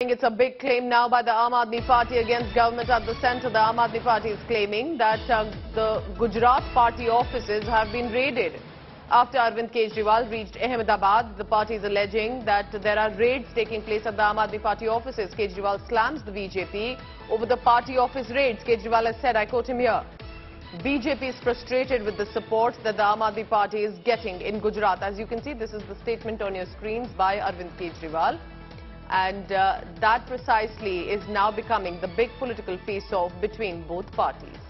It's a big claim now by the Aam Aadmi Party against government at the centre. The Aam Aadmi Party is claiming that the Gujarat party offices have been raided. After Arvind Kejriwal reached Ahmedabad, the party is alleging that there are raids taking place at the Aam Aadmi Party offices. Kejriwal slams the BJP over the party office raids. Kejriwal has said, I quote him here, BJP is frustrated with the support that the Aam Aadmi Party is getting in Gujarat. As you can see, this is the statement on your screens by Arvind Kejriwal. And that precisely is now becoming the big political face-off between both parties.